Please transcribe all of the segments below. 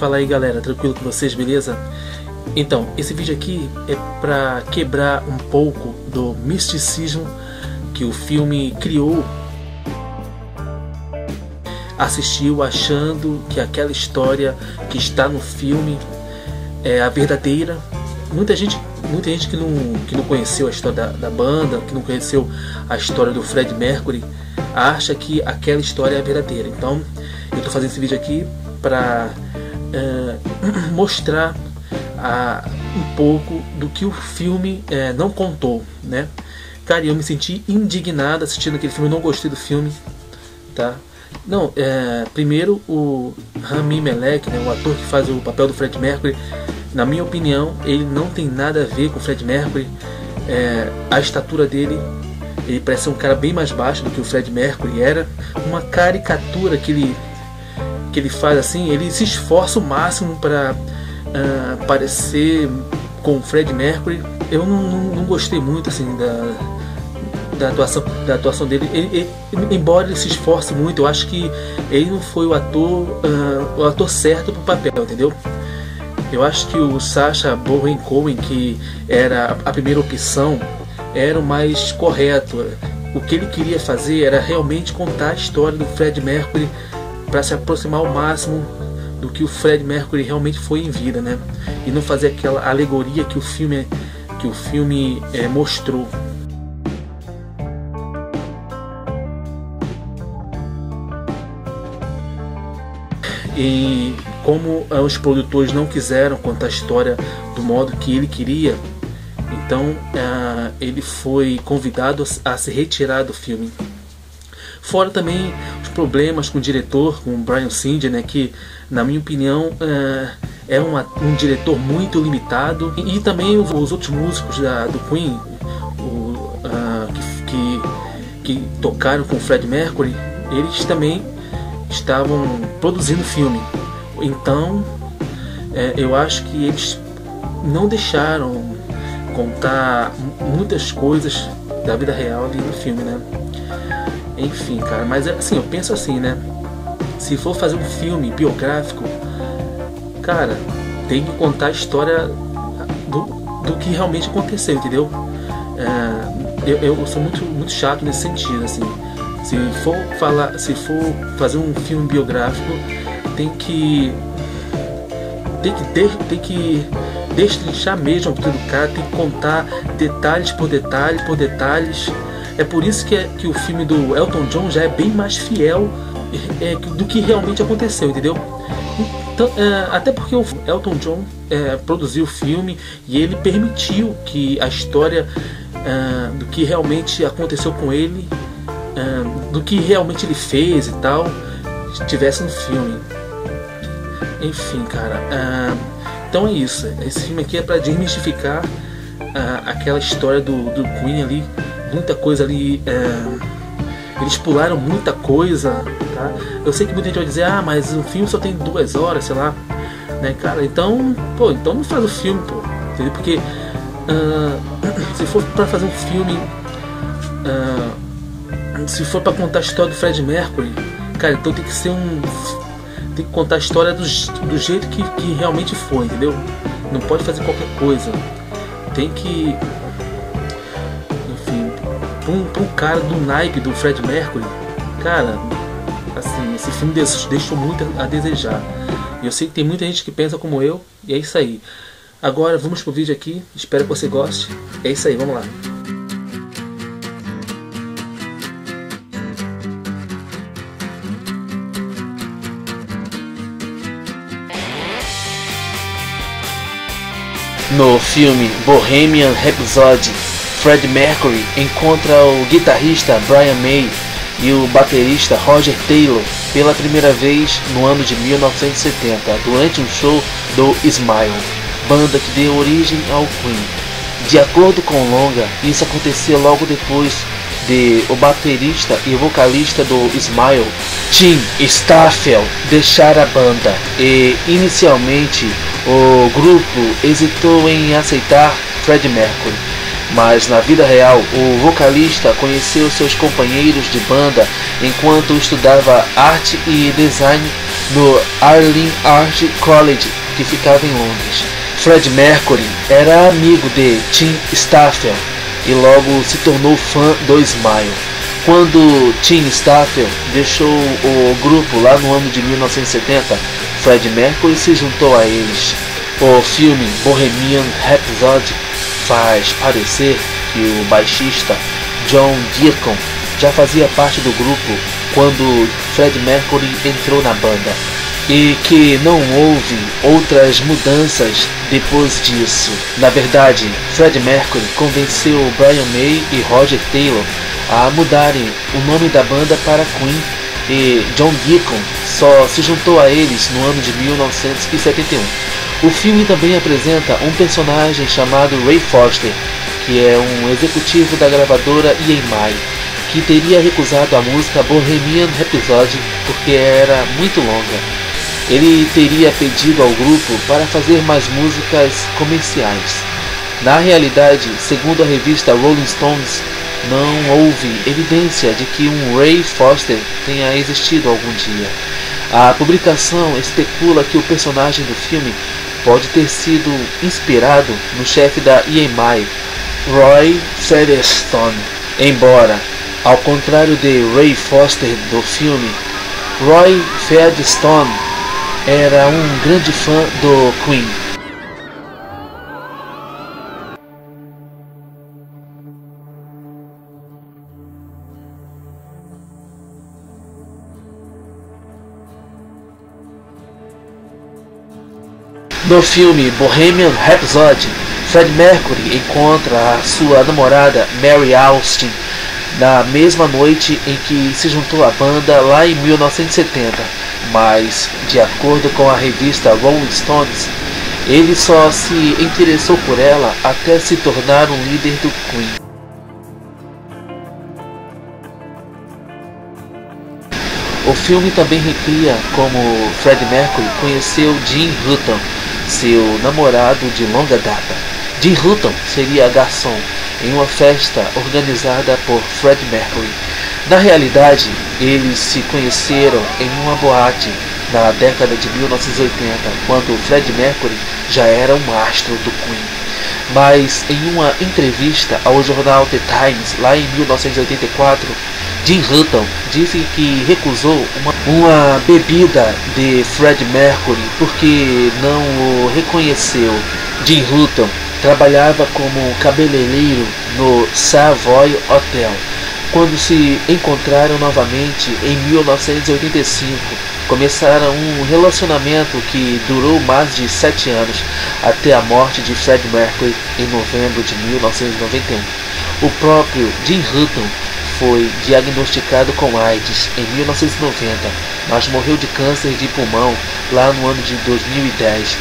Fala aí galera, tranquilo com vocês, beleza? Então, esse vídeo aqui é para quebrar um pouco do misticismo que o filme criou. Assistiu achando que aquela história que está no filme é a verdadeira. Muita gente que não conheceu a história da banda, que não conheceu a história do Fred Mercury, acha que aquela história é verdadeira. Então, eu estou fazendo esse vídeo aqui para mostrar um pouco do que o filme não contou, né? Cara, eu me senti indignado assistindo aquele filme, eu não gostei do filme, tá? Não, primeiro o Rami Melek, né, o ator que faz o papel do Fred Mercury, na minha opinião, ele não tem nada a ver com o Fred Mercury. A estatura dele, ele parece um cara bem mais baixo do que o Fred Mercury era. Uma caricatura que ele faz assim, ele se esforça o máximo para parecer com o Fred Mercury. Eu não gostei muito assim da atuação dele, embora ele se esforce muito. Eu acho que ele não foi o ator certo para o papel, entendeu? Eu acho que o Sacha Bowen-Cohen, que era a primeira opção, era o mais correto. O que ele queria fazer era realmente contar a história do Fred Mercury para se aproximar ao máximo do que o Fred Mercury realmente foi em vida, né? E não fazer aquela alegoria que o filme mostrou. E como os produtores não quiseram contar a história do modo que ele queria, então ele foi convidado a se retirar do filme. Fora também os problemas com o diretor, com o Brian Singer, né, que na minha opinião é um diretor muito limitado. E também os outros músicos do Queen, que tocaram com o Fred Mercury, eles também estavam produzindo filme. Então eu acho que eles não deixaram contar muitas coisas da vida real ali no filme, né? Enfim, cara, mas assim, eu penso assim, né? Se for fazer um filme biográfico, cara, tem que contar a história do que realmente aconteceu, entendeu? Eu sou muito chato nesse sentido, assim. Se for fazer um filme biográfico, tem que destrinchar mesmo tudo, cara, tem que contar detalhes por detalhes por detalhes. É por isso que o filme do Elton John já é bem mais fiel do que realmente aconteceu, entendeu? Então, até porque o Elton John produziu o filme e ele permitiu que a história do que realmente aconteceu com ele, do que realmente ele fez e tal, estivesse no filme. Enfim, cara, então é isso. Esse filme aqui é para desmistificar aquela história do Queen ali. Muita coisa ali, eles pularam muita coisa, tá? Eu sei que muita gente vai dizer, ah, mas o filme só tem 2 horas, sei lá, né, cara? Então, pô, então não faz o filme, pô, entendeu? Porque se for para fazer um filme, se for para contar a história do Fred Mercury, cara, então tem que ser tem que contar a história do jeito que realmente foi, entendeu? Não pode fazer qualquer coisa. Tem que, enfim, para um cara do naipe do Fred Mercury, cara, assim, esse filme deixou muito a desejar. Eu sei que tem muita gente que pensa como eu, e é isso aí. Agora vamos pro vídeo aqui, espero que você goste. É isso aí, vamos lá. No filme Bohemian Rhapsody, Fred Mercury encontra o guitarrista Brian May e o baterista Roger Taylor pela primeira vez no ano de 1970, durante um show do Smile, banda que deu origem ao Queen. De acordo com Longa, isso aconteceu logo depois de o baterista e vocalista do Smile, Tim Staffel, deixar a banda, e inicialmente o grupo hesitou em aceitar Fred Mercury, mas na vida real o vocalista conheceu seus companheiros de banda enquanto estudava arte e design no Arling Arts College, que ficava em Londres. Fred Mercury era amigo de Tim Staffel e logo se tornou fã do Smile. Quando Tim Staffel deixou o grupo lá no ano de 1970, Fred Mercury se juntou a eles. O filme Bohemian Rhapsody faz parecer que o baixista John Deacon já fazia parte do grupo quando Fred Mercury entrou na banda, e que não houve outras mudanças depois disso. Na verdade, Fred Mercury convenceu Brian May e Roger Taylor a mudarem o nome da banda para Queen, e John Deacon só se juntou a eles no ano de 1971. O filme também apresenta um personagem chamado Ray Foster, que é um executivo da gravadora EMI, que teria recusado a música Bohemian Rhapsody porque era muito longa. Ele teria pedido ao grupo para fazer mais músicas comerciais. Na realidade, segundo a revista Rolling Stones, não houve evidência de que um Ray Foster tenha existido algum dia. A publicação especula que o personagem do filme pode ter sido inspirado no chefe da EMI, Roy Featherstone, embora, ao contrário de Ray Foster do filme, Roy Featherstone era um grande fã do Queen. No filme Bohemian Rhapsody, Fred Mercury encontra a sua namorada Mary Austin na mesma noite em que se juntou à banda lá em 1970, mas, de acordo com a revista Rolling Stones, ele só se interessou por ela até se tornar um líder do Queen. O filme também recria como Fred Mercury conheceu Jim Hutton, seu namorado de longa data. Jim Hutton seria garçom em uma festa organizada por Fred Mercury. Na realidade, eles se conheceram em uma boate na década de 1980, quando Fred Mercury já era um astro do Queen. Mas em uma entrevista ao jornal The Times, lá em 1984, Jim Hutton disse que recusou uma bebida de Fred Mercury porque não o reconheceu. Jim Hutton trabalhava como cabeleireiro no Savoy Hotel quando se encontraram novamente em 1985. Começaram um relacionamento que durou mais de 7 anos, até a morte de Fred Mercury em novembro de 1991. O próprio Jim Hutton foi diagnosticado com AIDS em 1990, mas morreu de câncer de pulmão lá no ano de 2010.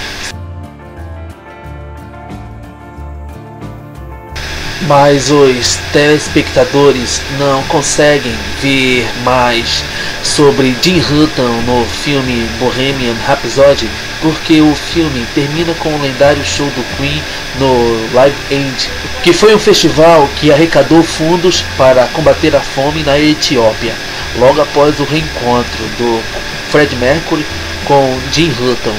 Mas os telespectadores não conseguem ver mais sobre Jim Hutton no filme Bohemian Rhapsody, porque o filme termina com o lendário show do Queen no Live Aid, que foi um festival que arrecadou fundos para combater a fome na Etiópia, logo após o reencontro do Fred Mercury com Jim Hutton.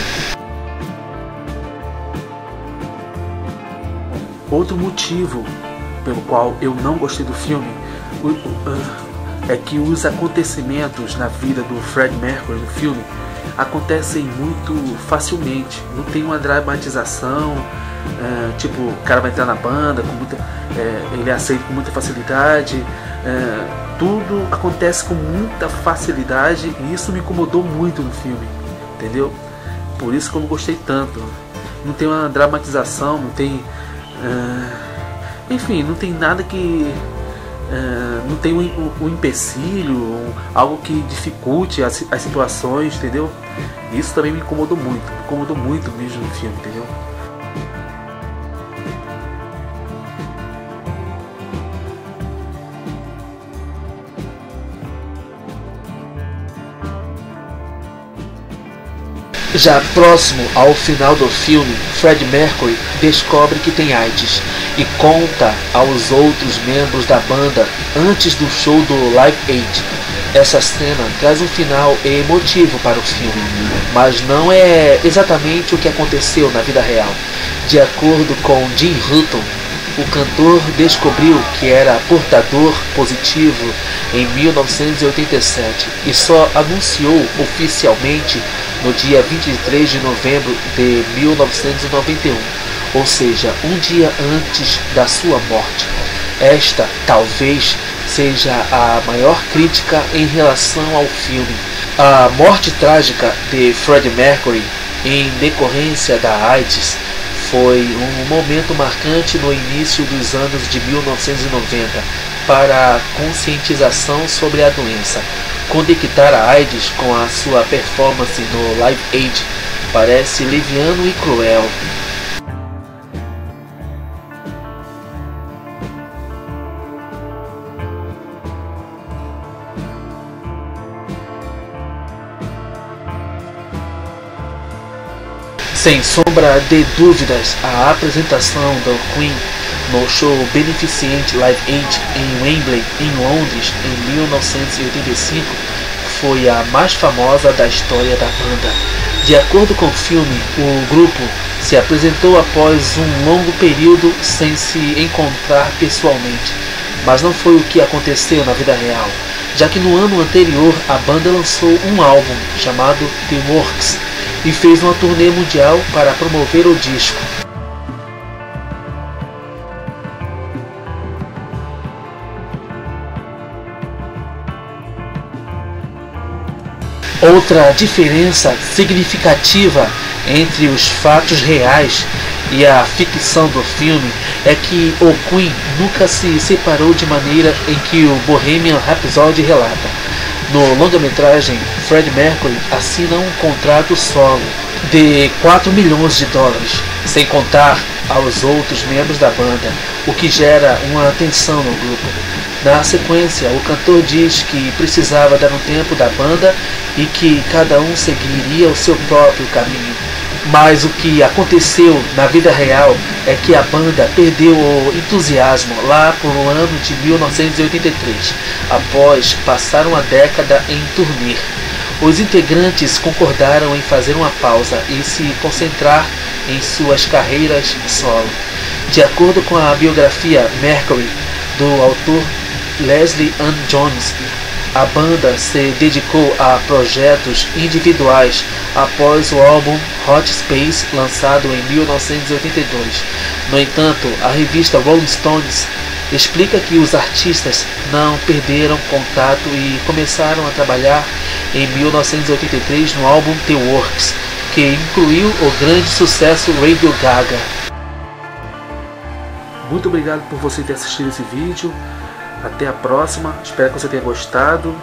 Outro motivo pelo qual eu não gostei do filme é que os acontecimentos na vida do Fred Mercury no filme acontecem muito facilmente. Não tem uma dramatização, tipo, o cara vai entrar na banda, ele aceita com muita facilidade. Tudo acontece com muita facilidade e isso me incomodou muito no filme, entendeu? Por isso que eu não gostei tanto. Não tem uma dramatização, não tem... enfim, não tem nada que... não tem um empecilho, algo que dificulte as situações, entendeu? Isso também me incomodou muito mesmo no filme, entendeu? Já próximo ao final do filme, Fred Mercury descobre que tem AIDS e conta aos outros membros da banda antes do show do Live Aid. Essa cena traz um final emotivo para o filme, mas não é exatamente o que aconteceu na vida real. De acordo com Jim Hutton, o cantor descobriu que era portador positivo em 1987 e só anunciou oficialmente no dia 23 de novembro de 1991, ou seja, um dia antes da sua morte. Esta talvez seja a maior crítica em relação ao filme. A morte trágica de Fred Mercury em decorrência da AIDS foi um momento marcante no início dos anos de 1990 para a conscientização sobre a doença. Conectar a AIDS com a sua performance no Live Aid parece leviano e cruel. Sem sombra de dúvidas, a apresentação do Queen no show beneficente Live Aid em Wembley, em Londres, em 1985, foi a mais famosa da história da banda. De acordo com o filme, o grupo se apresentou após um longo período sem se encontrar pessoalmente, mas não foi o que aconteceu na vida real, já que no ano anterior a banda lançou um álbum chamado The Works e fez uma turnê mundial para promover o disco. Outra diferença significativa entre os fatos reais e a ficção do filme é que o Queen nunca se separou de maneira em que o Bohemian Rhapsody relata. No longa-metragem, Fred Mercury assina um contrato solo de $4 milhões, sem contar aos outros membros da banda, o que gera uma tensão no grupo. Na sequência, o cantor diz que precisava dar um tempo da banda e que cada um seguiria o seu próprio caminho. Mas o que aconteceu na vida real é que a banda perdeu o entusiasmo lá por o ano de 1983, após passar uma década em turnê. Os integrantes concordaram em fazer uma pausa e se concentrar em suas carreiras solo. De acordo com a biografia Mercury, do autor Leslie Ann Jones, a banda se dedicou a projetos individuais após o álbum Hot Space, lançado em 1982. No entanto, a revista Rolling Stones explica que os artistas não perderam contato e começaram a trabalhar em 1983 no álbum The Works, que incluiu o grande sucesso Radio Gaga. Muito obrigado por você ter assistido esse vídeo. Até a próxima, espero que você tenha gostado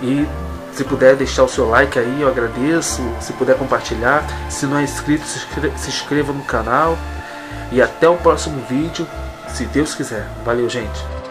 e se puder deixar o seu like aí, eu agradeço, se puder compartilhar, se não é inscrito, se inscreva no canal e até o próximo vídeo, se Deus quiser. Valeu, gente!